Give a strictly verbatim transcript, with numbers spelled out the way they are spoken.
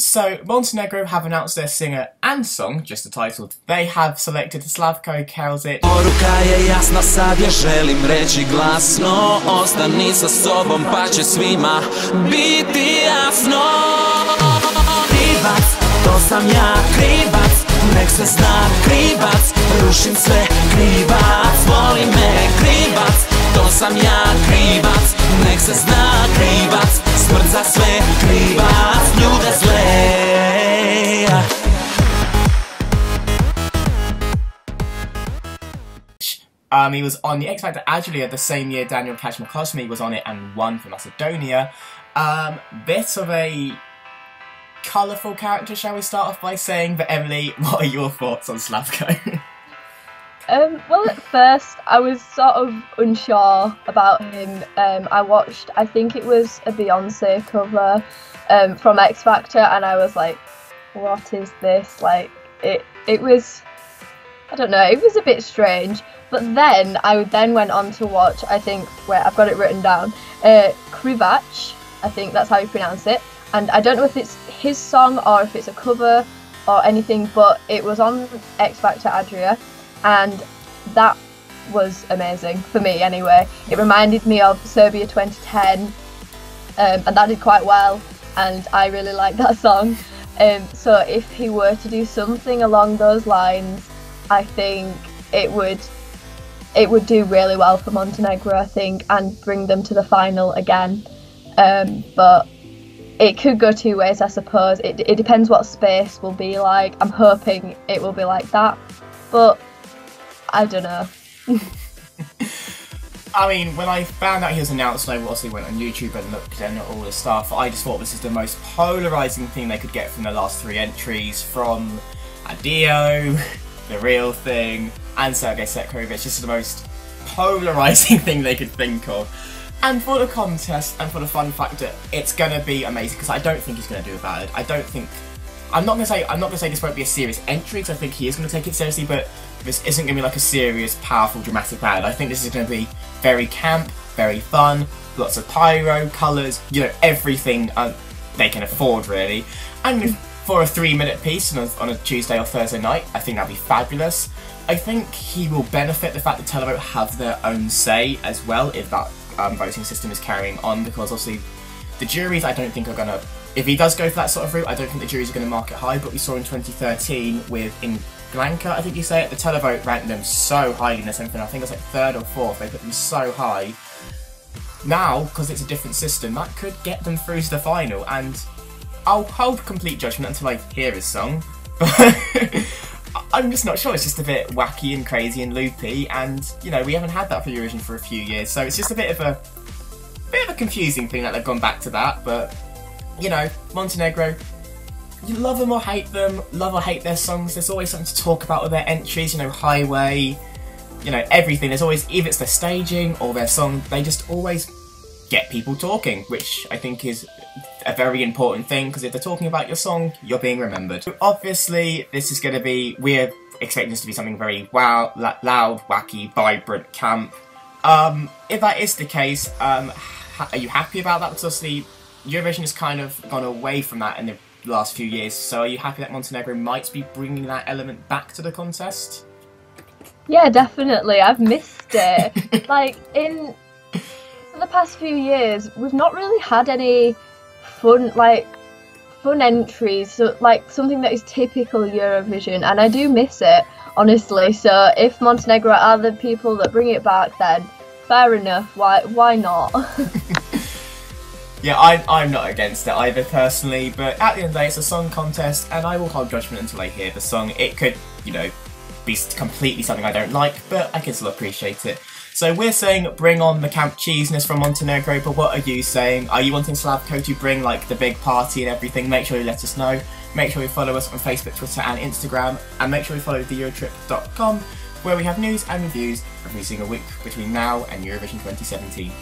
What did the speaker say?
So, Montenegro have announced their singer and song, just the title. They have selected Slavko Kalezić. Um, he was on the X Factor Adjulia the same year Daniel Kashmakoshmi was on it and won for Macedonia. Um, bit of a colourful character, shall we start off by saying, but Emily, what are your thoughts on Slavko? Um, well, at first I was sort of unsure about him. Um, I watched, I think it was a Beyonce cover um, from X Factor, and I was like, what is this? Like, it, it was, I don't know, it was a bit strange. But then I then went on to watch, I think, where I've got it written down, uh, Krivac, I think that's how you pronounce it. And I don't know if it's his song or if it's a cover or anything, but it was on X Factor Adria, and that was amazing, for me anyway. It reminded me of Serbia twenty ten, um, and that did quite well, and I really liked that song. Um, so if he were to do something along those lines, I think it would it would do really well for Montenegro, I think, and bring them to the final again. Um, but it could go two ways, I suppose. It, it depends what space will be like. I'm hoping it will be like that, but I don't know. I mean, when I found out he was announced, I obviously went on YouTube and looked at all the stuff. I just thought this is the most polarising thing they could get from the last three entries, from Adio, The Real Thing, and Sergey Sekovitch. This is the most polarising thing they could think of. And for the contest and for the fun factor, it's going to be amazing, because I don't think he's going to do a ballad. I don't think... I'm not going to say I'm not going to say this won't be a serious entry, because I think he is going to take it seriously, but this isn't going to be like a serious, powerful, dramatic ballad. I think this is going to be very camp, very fun, lots of pyro, colours, you know, everything uh, they can afford, really. And if, for a three-minute piece on a, on a Tuesday or Thursday night, I think that'd be fabulous. I think he will benefit the fact that Televote have their own say as well, if that um, voting system is carrying on, because obviously the juries, I don't think are going to... If he does go for that sort of route, I don't think the juries are going to mark it high, but we saw in twenty thirteen with In Blanca, I think you say it, the Televote ranked them so highly in the semi-final. I think it was like third or fourth, they put them so high. Now, because it's a different system, that could get them through to the final, and I'll hold complete judgment until I hear his song, but I'm just not sure. It's just a bit wacky and crazy and loopy, and you know, we haven't had that for Eurovision for a few years, so it's just a bit of a bit of a confusing thing that they've gone back to that. But you know, Montenegro, you love them or hate them, love or hate their songs, there's always something to talk about with their entries, you know, Highway, you know, everything. There's always, even it's their staging or their song, they just always get people talking, which I think is a very important thing, because if they're talking about your song, you're being remembered. So obviously, this is going to be, we're expecting this to be something very wow, loud, wacky, vibrant, camp. Um, if that is the case, um, are you happy about that? Because obviously, Eurovision has kind of gone away from that in the last few years, so are you happy that Montenegro might be bringing that element back to the contest? Yeah, definitely. I've missed it. Like, in the past few years, we've not really had any fun, like, fun entries, so, like, something that is typical Eurovision, and I do miss it, honestly. So if Montenegro are the people that bring it back, then fair enough, why why not? Yeah, I'm, I'm not against it either, personally, but at the end of the day, it's a song contest, and I will hold judgment until I hear the song. It could, you know, be completely something I don't like, but I can still appreciate it. So we're saying bring on the camp cheesiness from Montenegro, but what are you saying? Are you wanting Slavko to bring, like, the big party and everything? Make sure you let us know. Make sure you follow us on Facebook, Twitter and Instagram, and make sure you follow the Eurotrip dot com, where we have news and reviews every single week between now and Eurovision twenty seventeen.